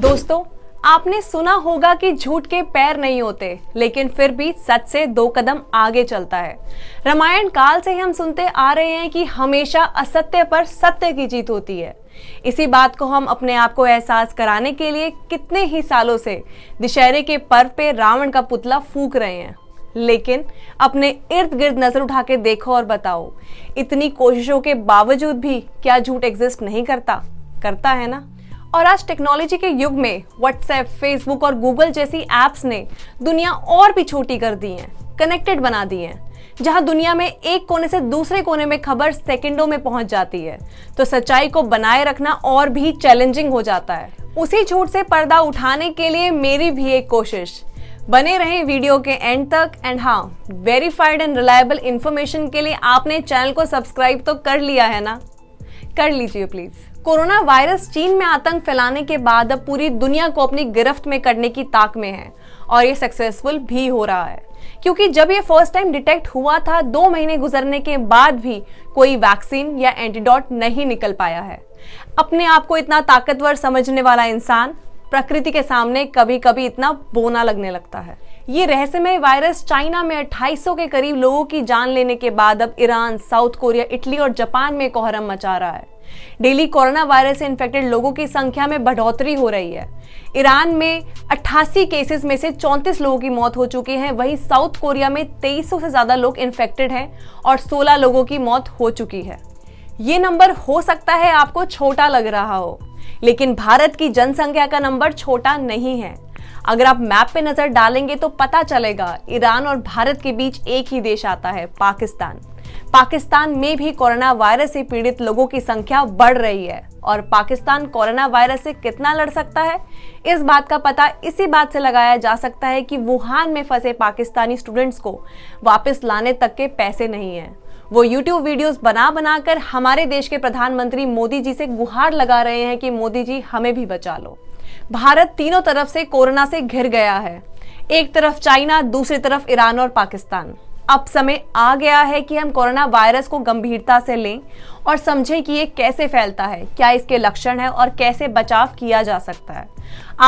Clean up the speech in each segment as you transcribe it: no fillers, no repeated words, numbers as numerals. दोस्तों, आपने सुना होगा कि झूठ के पैर नहीं होते, लेकिन फिर भी सच से दो कदम आगे चलता है। रामायण काल से हम सुनते आ रहे हैं कि हमेशा असत्य पर सत्य की जीत होती है। इसी बात को हम अपने आप को एहसास कराने के लिए कितने ही सालों से दशहरे के पर्व पे रावण का पुतला फूंक रहे हैं, लेकिन अपने इर्द गिर्द नजर उठा के देखो और बताओ, इतनी कोशिशों के बावजूद भी क्या झूठ एग्जिस्ट नहीं करता? करता है ना। और आज टेक्नोलॉजी के युग में व्हाट्सएप, फेसबुक और गूगल जैसी ऐप्स ने दुनिया और भी छोटी कर दी है, कनेक्टेड बना दी है। जहां दुनिया में एक कोने से दूसरे कोने में खबर सेकंडों में पहुंच जाती है, तो सच्चाई को बनाए रखना और भी चैलेंजिंग हो जाता है। उसी झूठ से पर्दा उठाने के लिए मेरी भी एक कोशिश। बने रहें वीडियो के एंड तक। एंड हाँ, वेरीफाइड एंड रिलायबल इंफॉर्मेशन के लिए आपने चैनल को सब्सक्राइब तो कर लिया है ना? कर लीजिए प्लीज। कोरोना वायरस चीन में आतंक फैलाने के बाद अब पूरी दुनिया को अपनी गिरफ्त में करने की ताक में है, और ये सक्सेसफुल भी हो रहा है, क्योंकि जब ये फर्स्ट टाइम डिटेक्ट हुआ था 2 महीने गुजरने के बाद भी कोई वैक्सीन या एंटीडॉट नहीं निकल पाया है। अपने आप को इतना ताकतवर समझने वाला इंसान प्रकृति के सामने कभी कभी इतना बोना लगने लगता है। ये रहस्यमय वायरस चाइना में 2800 के करीब लोगों की जान लेने के बाद अब ईरान, साउथ कोरिया, इटली और जापान में कोहराम मचा रहा है। डेली कोरोना वायरस से इन्फेक्टेड लोगों की संख्या में बढ़ोतरी हो रही है। ईरान में 88 केसेस में से 34 लोगों की मौत हो चुकी है। वहीं साउथ कोरिया में 2300 से ज्यादा लोग इन्फेक्टेड हैं और 16 लोगों की मौत हो चुकी है। ये नंबर हो सकता है आपको छोटा लग रहा हो, लेकिन भारत की जनसंख्या का नंबर छोटा नहीं है। अगर आप मैप पे नजर डालेंगे तो पता चलेगा, ईरान और भारत के बीच एक ही देश आता है, पाकिस्तान। पाकिस्तान में भी कोरोना वायरस से पीड़ित लोगों की संख्या बढ़ रही है, और पाकिस्तान कोरोना वायरस से कितना लड़ सकता है, इस बात का पता इसी बात से लगाया जा सकता है कि वुहान में फंसे पाकिस्तानी स्टूडेंट्स को वापस लाने तक के पैसे नहीं हैं। वो YouTube वीडियोस बना बनाकर हमारे देश के प्रधानमंत्री मोदी जी से गुहार लगा रहे हैं कि मोदी जी हमें भी बचा लो। भारत तीनों तरफ से कोरोना से घिर गया है, एक तरफ चाइना, दूसरी तरफ ईरान और पाकिस्तान। अब समय आ गया है कि हम कोरोना वायरस को गंभीरता से लें और समझें कि ये कैसे फैलता है, क्या इसके लक्षण हैं और कैसे बचाव किया जा सकता है।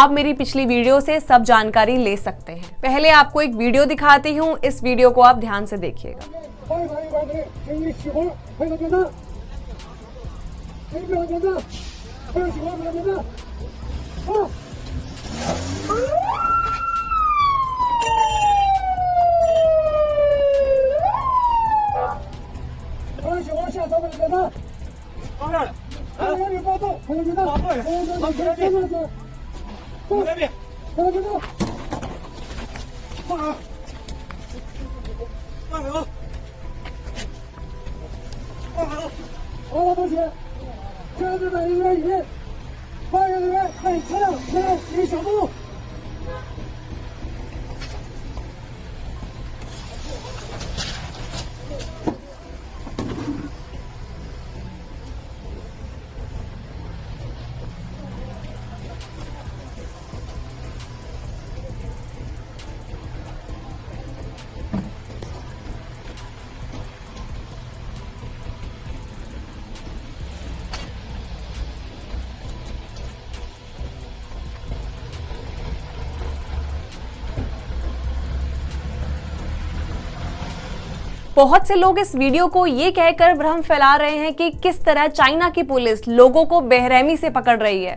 आप मेरी पिछली वीडियो से सब जानकारी ले सकते हैं। पहले आपको एक वीडियो दिखाती हूँ, इस वीडियो को आप ध्यान से देखिएगा। बहुत से लोग इस वीडियो को ये कहकर भ्रम फैला रहे हैं कि किस तरह चाइना की पुलिस लोगों को बेरहमी से पकड़ रही है,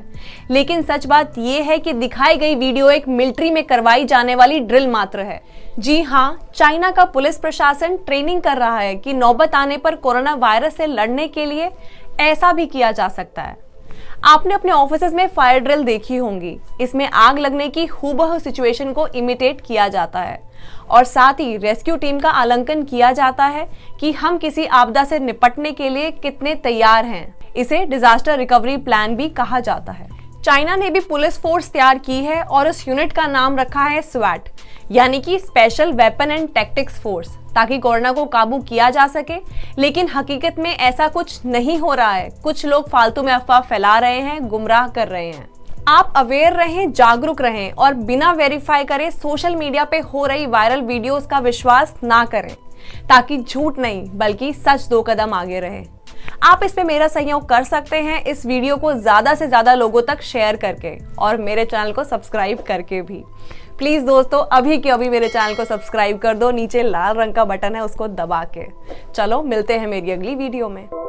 लेकिन सच बात यह है कि दिखाई गई वीडियो एक मिलिट्री में करवाई जाने वाली ड्रिल मात्र है। जी हाँ, चाइना का पुलिस प्रशासन ट्रेनिंग कर रहा है कि नौबत आने पर कोरोना वायरस से लड़ने के लिए ऐसा भी किया जा सकता है। आपने अपने ऑफिसेज में फायर ड्रिल देखी होंगी। इसमें आग लगने की हूबहू सिचुएशन को इमिटेट किया जाता है, और साथ ही रेस्क्यू टीम का आलंकन किया जाता है कि हम किसी आपदा से निपटने के लिए कितने तैयार हैं। इसे डिजास्टर रिकवरी प्लान भी कहा जाता है। चाइना ने भी पुलिस फोर्स तैयार की है और उस यूनिट का नाम रखा है SWAT, यानी कि special weapon and tactics force, ताकि कोरोना को काबू किया जा सके। लेकिन हकीकत में ऐसा कुछ नहीं हो रहा है। कुछ लोग फालतू में अफवाह फैला रहे हैं, गुमराह कर रहे हैं। आप अवेयर रहें, जागरूक रहें और बिना वेरीफाई करे सोशल मीडिया पे हो रही वायरल वीडियोस का विश्वास ना करें, ताकि झूठ नहीं बल्कि सच दो कदम आगे रहे। आप इस पे मेरा सहयोग कर सकते हैं इस वीडियो को ज़्यादा से ज़्यादा लोगों तक शेयर करके और मेरे चैनल को सब्सक्राइब करके भी। प्लीज़ दोस्तों अभी के अभी मेरे चैनल को सब्सक्राइब कर दो, नीचे लाल रंग का बटन है उसको दबा के। चलो मिलते हैं मेरी अगली वीडियो में।